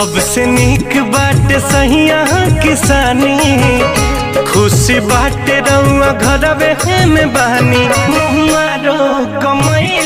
सबसे नीक बाटे सहिया किसानी, खुशी बाटे रउआ घरवे में बानी, मुहारो कमाई